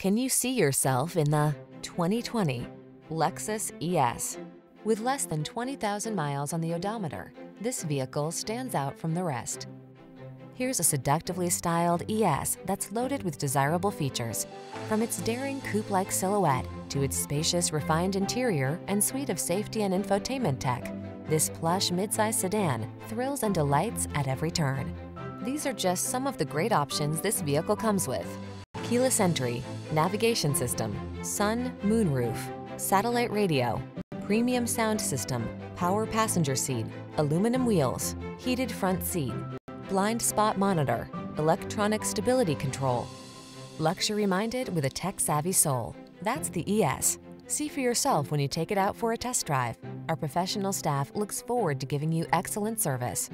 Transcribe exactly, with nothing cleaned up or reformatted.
Can you see yourself in the twenty twenty Lexus E S? With less than twenty thousand miles on the odometer, this vehicle stands out from the rest. Here's a seductively styled E S that's loaded with desirable features. From its daring coupe-like silhouette to its spacious, refined interior and suite of safety and infotainment tech, this plush midsize sedan thrills and delights at every turn. These are just some of the great options this vehicle comes with: keyless entry, navigation system, sun, moon roof, satellite radio, premium sound system, power passenger seat, aluminum wheels, heated front seat, blind spot monitor, electronic stability control. Luxury-minded with a tech-savvy soul. That's the E S. See for yourself when you take it out for a test drive. Our professional staff looks forward to giving you excellent service.